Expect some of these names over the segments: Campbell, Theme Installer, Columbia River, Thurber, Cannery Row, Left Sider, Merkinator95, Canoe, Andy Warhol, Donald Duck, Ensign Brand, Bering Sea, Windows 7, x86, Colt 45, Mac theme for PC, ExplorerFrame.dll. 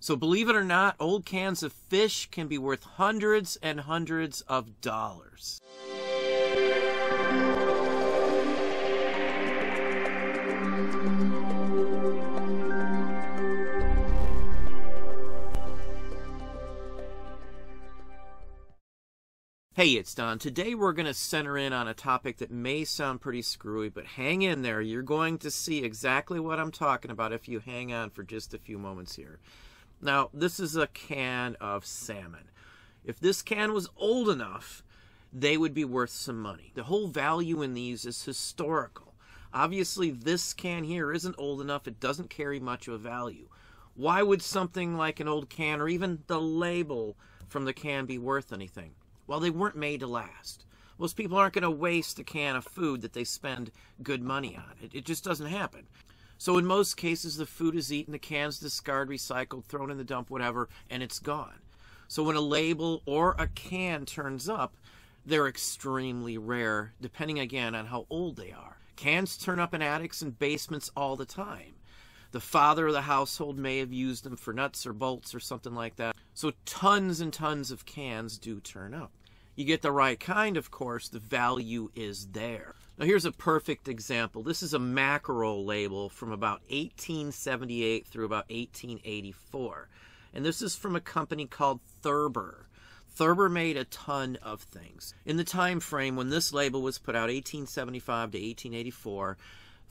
So believe it or not, old cans of fish can be worth hundreds and hundreds of dollars. Hey, it's Don. Today we're going to center in on a topic that may sound pretty screwy, but hang in there. You're going to see exactly what I'm talking about if you hang on for just a few moments here. Now, this is a can of salmon. If this can was old enough, they would be worth some money. The whole value in these is historical. Obviously, this can here isn't old enough. It doesn't carry much of a value. Why would something like an old can or even the label from the can be worth anything? Well, they weren't made to last. Most people aren't going to waste a can of food that they spend good money on. It just doesn't happen. So in most cases, the food is eaten, the can's discarded, recycled, thrown in the dump, whatever, and it's gone. So when a label or a can turns up, they're extremely rare, depending again on how old they are. Cans turn up in attics and basements all the time. The father of the household may have used them for nuts or bolts or something like that. So tons and tons of cans do turn up. You get the right kind, of course, the value is there. Now here's a perfect example. This is a mackerel label from about 1878 through about 1884. And this is from a company called Thurber. Thurber made a ton of things. In the time frame when this label was put out, 1875 to 1884,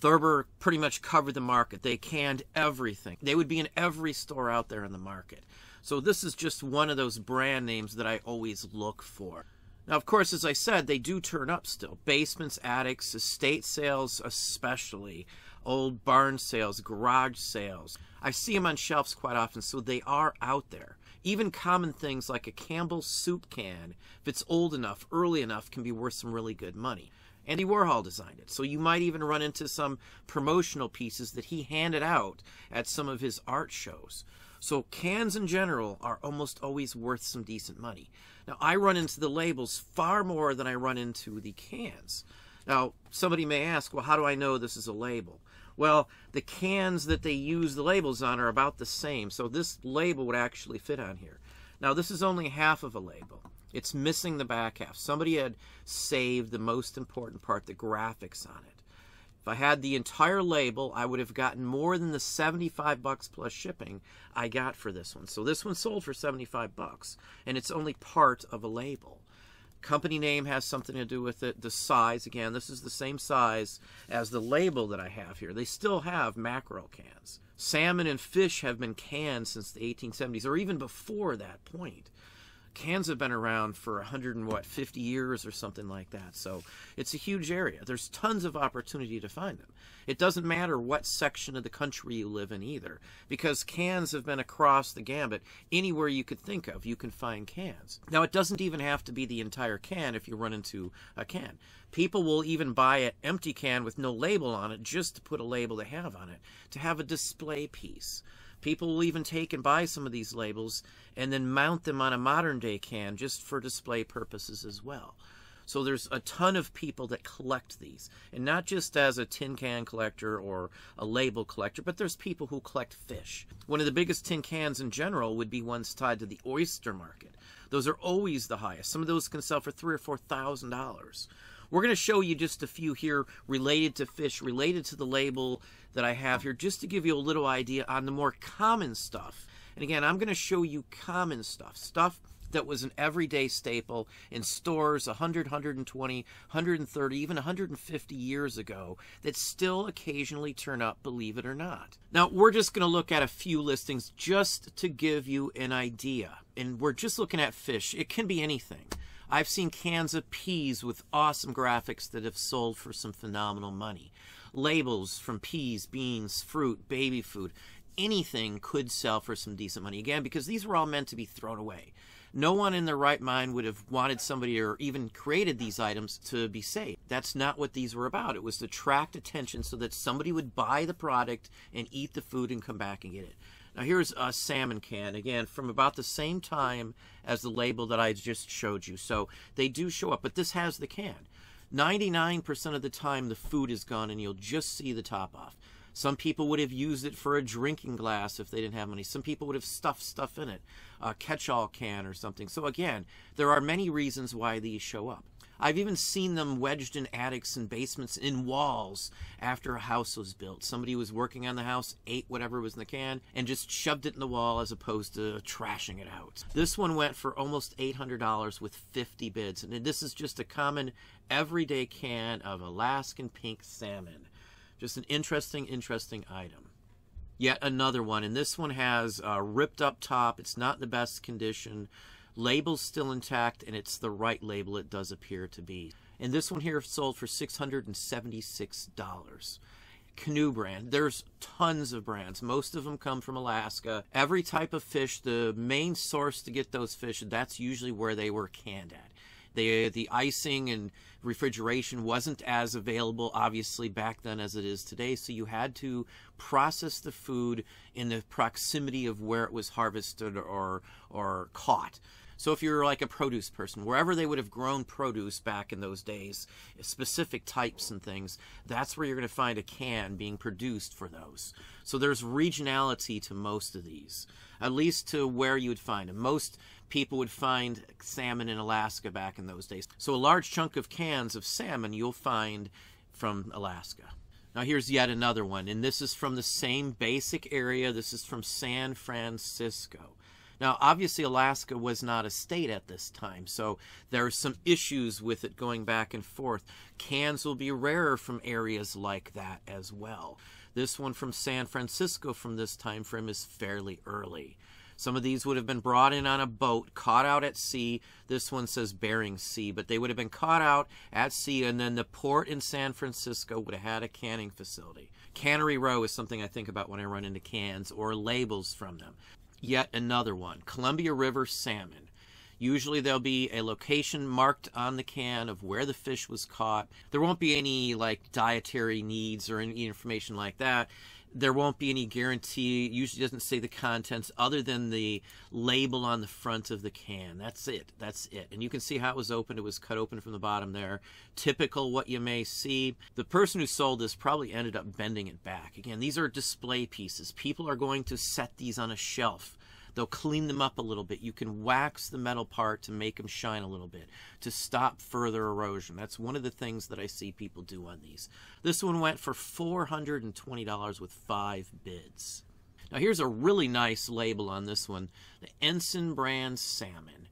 Thurber pretty much covered the market. They canned everything. They would be in every store out there in the market. So this is just one of those brand names that I always look for. Now, of course, as I said, they do turn up still. Basements, attics, estate sales especially, old barn sales, garage sales. I see them on shelves quite often, so they are out there. Even common things like a Campbell soup can, if it's old enough, early enough, can be worth some really good money. Andy Warhol designed it, so you might even run into some promotional pieces that he handed out at some of his art shows. So cans in general are almost always worth some decent money. Now, I run into the labels far more than I run into the cans. Now, somebody may ask, well, how do I know this is a label? Well, the cans that they use the labels on are about the same, so this label would actually fit on here. Now, this is only half of a label. It's missing the back half. Somebody had saved the most important part, the graphics on it. If I had the entire label, I would have gotten more than the $75 plus shipping I got for this one. So this one sold for $75, and it's only part of a label. Company name has something to do with it. The size, again, this is the same size as the label that I have here. They still have mackerel cans. Salmon and fish have been canned since the 1870s, or even before that point. Cans have been around for 150 years or something like that. So it's a huge area. There's tons of opportunity to find them. It doesn't matter what section of the country you live in either, because cans have been across the gambit. Anywhere you could think of, you can find cans. Now, it doesn't even have to be the entire can if you run into a can. People will even buy an empty can with no label on it just to put a label they have on it, to have a display piece. People will even take and buy some of these labels and then mount them on a modern-day can just for display purposes as well. So there's a ton of people that collect these, and not just as a tin can collector or a label collector, but there's people who collect fish. One of the biggest tin cans in general would be ones tied to the oyster market. Those are always the highest. Some of those can sell for $3,000 or $4,000. We're going to show you just a few here related to fish, related to the label that I have here, just to give you a little idea on the more common stuff. And again, I'm going to show you common stuff, stuff that was an everyday staple in stores 100, 120, 130, even 150 years ago that still occasionally turn up, believe it or not. Now, we're just going to look at a few listings just to give you an idea. And we're just looking at fish. It can be anything. I've seen cans of peas with awesome graphics that have sold for some phenomenal money. Labels from peas, beans, fruit, baby food, anything could sell for some decent money. Again, because these were all meant to be thrown away. No one in their right mind would have wanted somebody or even created these items to be saved. That's not what these were about. It was to attract attention so that somebody would buy the product and eat the food and come back and get it. Now here's a salmon can, again, from about the same time as the label that I just showed you. So they do show up, but this has the can. 99% of the time the food is gone and you'll just see the top off. Some people would have used it for a drinking glass if they didn't have money. Some people would have stuffed stuff in it, a catch-all can or something. So again, there are many reasons why these show up. I've even seen them wedged in attics and basements, in walls, after a house was built. Somebody was working on the house, ate whatever was in the can, and just shoved it in the wall as opposed to trashing it out. This one went for almost $800 with 50 bids. And this is just a common everyday can of Alaskan pink salmon. Just an interesting item. Yet another one, and this one has a ripped up top. It's not in the best condition. Label's still intact, and it's the right label, it does appear to be. And this one here sold for $676. Canoe brand. There's tons of brands. Most of them come from Alaska. Every type of fish, the main source to get those fish, that's usually where they were canned at. The icing and refrigeration wasn't as available, obviously, back then as it is today, so you had to process the food in the proximity of where it was harvested or caught. So if you're like a produce person, wherever they would have grown produce back in those days, specific types and things, that's where you're going to find a can being produced for those. So there's regionality to most of these, at least to where you would find them. Most people would find salmon in Alaska back in those days. So a large chunk of cans of salmon you'll find from Alaska. Now here's yet another one, and this is from the same basic area. This is from San Francisco. Now, obviously, Alaska was not a state at this time, so there are some issues with it going back and forth. Cans will be rarer from areas like that as well. This one from San Francisco from this time frame is fairly early. Some of these would have been brought in on a boat, caught out at sea. This one says Bering Sea, but they would have been caught out at sea, and then the port in San Francisco would have had a canning facility. Cannery Row is something I think about when I run into cans or labels from them. Yet another one, Columbia River salmon. Usually there'll be a location marked on the can of where the fish was caught. There won't be any like dietary needs or any information like that. There won't be any guarantee. It usually doesn't say the contents other than the label on the front of the can. That's it. That's it. And you can see how it was opened. It was cut open from the bottom there. Typical what you may see. The person who sold this probably ended up bending it back. Again, these are display pieces. People are going to set these on a shelf. They'll clean them up a little bit. You can wax the metal part to make them shine a little bit, to stop further erosion. That's one of the things that I see people do on these. This one went for $420 with 5 bids. Now here's a really nice label on this one, the Ensign Brand Salmon.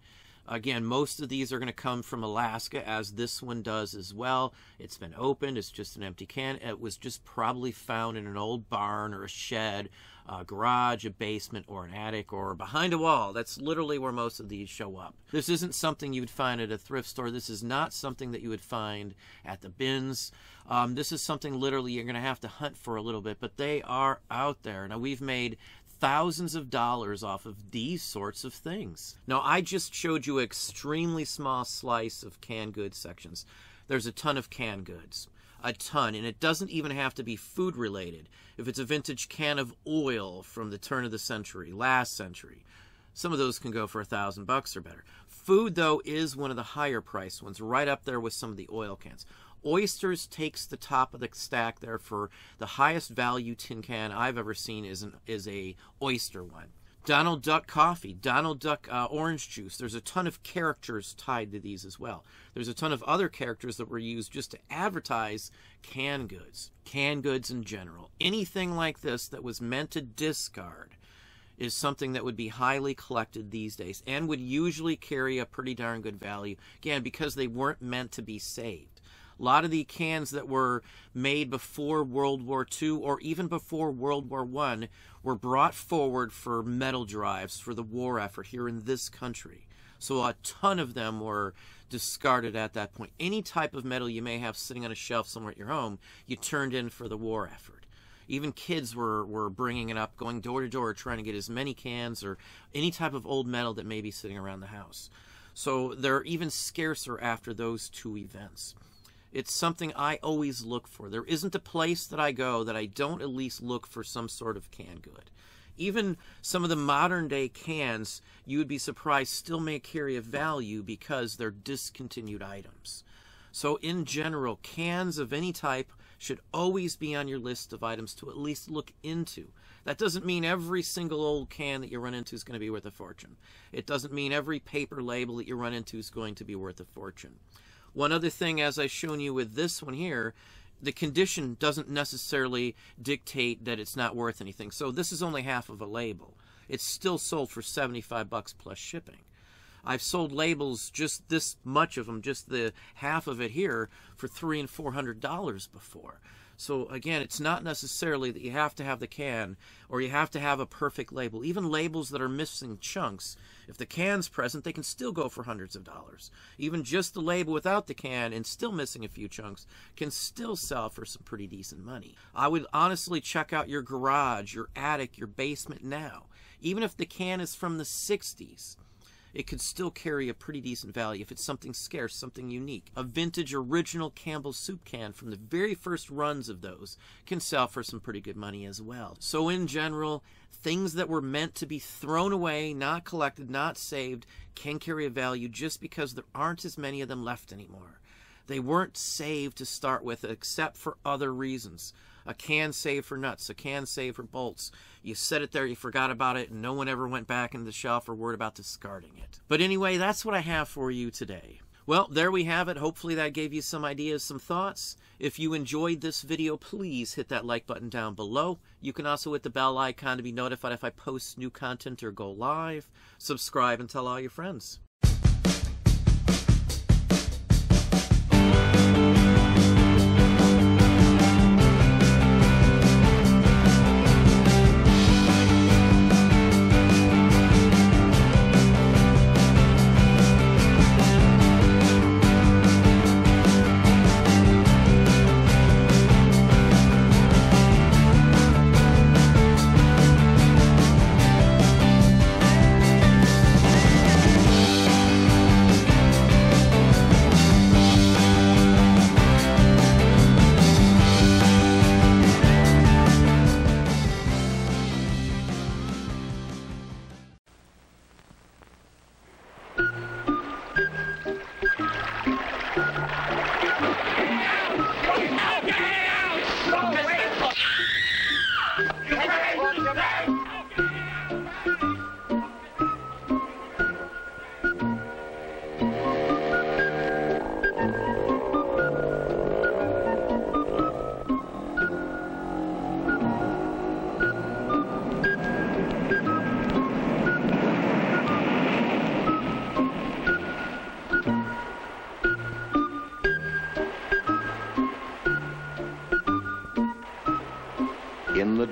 Again, most of these are going to come from Alaska, as this one does as well. It's been opened. It's just an empty can. It was just probably found in an old barn or a shed, a garage, a basement, or an attic, or behind a wall. That's literally where most of these show up. This isn't something you would find at a thrift store. This is not something that you would find at the bins. This is something literally you're going to have to hunt for a little bit, but they are out there. Now, we've made thousands of dollars off of these sorts of things. Now, I just showed you an extremely small slice of canned goods sections. There's a ton of canned goods. A ton, and it doesn't even have to be food related. If it's a vintage can of oil from the turn of the century, last century, some of those can go for $1,000 or better. Food, though, is one of the higher priced ones, right up there with some of the oil cans. Oysters takes the top of the stack there for the highest value tin can I've ever seen is a oyster one. Donald Duck coffee, Donald Duck orange juice. There's a ton of characters tied to these as well. There's a ton of other characters that were used just to advertise canned goods in general. Anything like this that was meant to discard is something that would be highly collected these days and would usually carry a pretty darn good value, again, because they weren't meant to be saved. A lot of the cans that were made before World War II or even before World War I were brought forward for metal drives for the war effort here in this country. So a ton of them were discarded at that point. Any type of metal you may have sitting on a shelf somewhere at your home, you turned in for the war effort. Even kids were bringing it up, going door to door, trying to get as many cans or any type of old metal that may be sitting around the house. So they're even scarcer after those two events. It's something I always look for. There isn't a place that I go that I don't at least look for some sort of canned good. Even some of the modern day cans, you would be surprised, still may carry a value because they're discontinued items. So in general, cans of any type should always be on your list of items to at least look into. That doesn't mean every single old can that you run into is going to be worth a fortune. It doesn't mean every paper label that you run into is going to be worth a fortune. One other thing, as I've shown you with this one here, the condition doesn't necessarily dictate that it's not worth anything. So this is only half of a label. It's still sold for 75 bucks plus shipping. I've sold labels, just this much of them, just the half of it here, for $300 and $400 before. So again, it's not necessarily that you have to have the can or you have to have a perfect label. Even labels that are missing chunks, if the can's present, they can still go for hundreds of dollars. Even just the label without the can and still missing a few chunks can still sell for some pretty decent money. I would honestly check out your garage, your attic, your basement now. Even if the can is from the 60s, it could still carry a pretty decent value if it's something scarce, something unique. A vintage original Campbell soup can from the very first runs of those can sell for some pretty good money as well. So in general, things that were meant to be thrown away, not collected, not saved, can carry a value just because there aren't as many of them left anymore. They weren't saved to start with except for other reasons. A can saved for nuts, a can saved for bolts. You set it there, you forgot about it, and no one ever went back into the shelf or worried about discarding it. But anyway, that's what I have for you today. Well, there we have it. Hopefully that gave you some ideas, some thoughts. If you enjoyed this video, please hit that like button down below. You can also hit the bell icon to be notified if I post new content or go live. Subscribe and tell all your friends.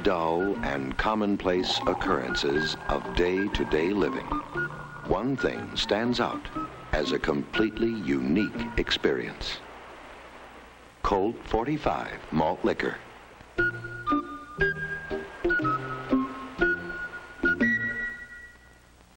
Dull and commonplace occurrences of day-to-day living, one thing stands out as a completely unique experience. Colt 45 malt liquor.